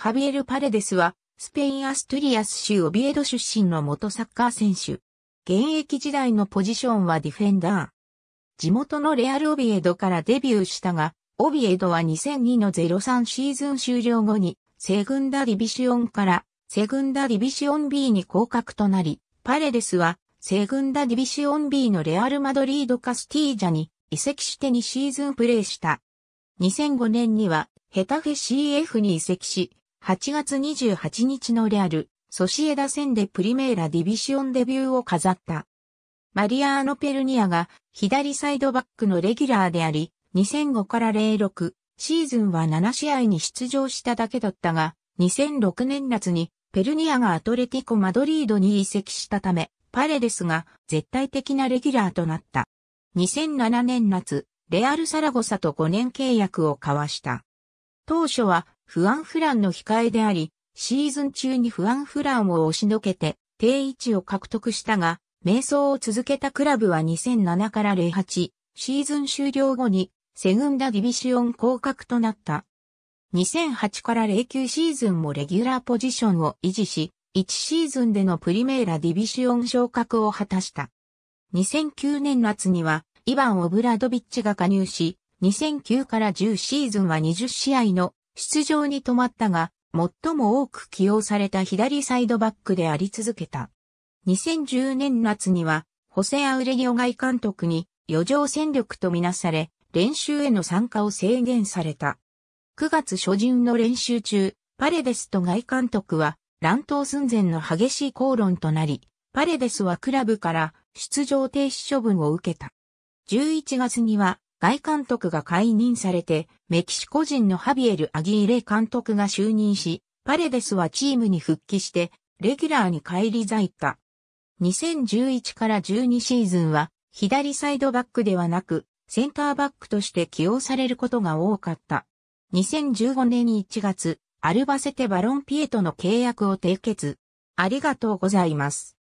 ハビエル・パレデスは、スペイン・アストゥリアス州オビエド出身の元サッカー選手。現役時代のポジションはディフェンダー。地元のレアル・オビエドからデビューしたが、オビエドは2002の03シーズン終了後に、セグンダ・ディビシオンから、セグンダ・ディビシオン B に降格となり、パレデスは、セグンダ・ディビシオン B のレアル・マドリード・カスティージャに移籍して2シーズンプレーした。2005年には、ヘタフェ CF に移籍し、8月28日のレアル、ソシエダ戦でプリメーラ・ディビシオンデビューを飾った。マリアーノ・ペルニアが左サイドバックのレギュラーであり、2005から06シーズンは7試合に出場しただけだったが、2006年夏にペルニアがアトレティコ・マドリードに移籍したため、パレデスが絶対的なレギュラーとなった。2007年夏、レアル・サラゴサと5年契約を交わした。当初はフアン・フランの控えであり、シーズン中にフアン・フランを押しのけて定位置を獲得したが、迷走を続けたクラブは2007から08シーズン終了後に、セグンダ・ディビシオン降格となった。2008から09シーズンもレギュラーポジションを維持し、1シーズンでのプリメーラ・ディビシオン昇格を果たした。2009年夏には、イバン・オブラドビッチが加入し、2009から10シーズンは20試合の出場に止まったが、最も多く起用された左サイドバックであり続けた。2010年夏には、ホセ・アウレリオ外監督に余剰戦力とみなされ、練習への参加を制限された。9月初旬の練習中、パレデスと外監督は乱闘寸前の激しい口論となり、パレデスはクラブから出場停止処分を受けた。11月には外監督が解任されて、メキシコ人のハビエル・アギーレ監督が就任し、パレデスはチームに復帰して、レギュラーに返り咲いた。2011から12シーズンは左サイドバックではなく、センターバックとして起用されることが多かった。2015年1月、アルバセテ・バロンピエとの契約を締結。ありがとうございます。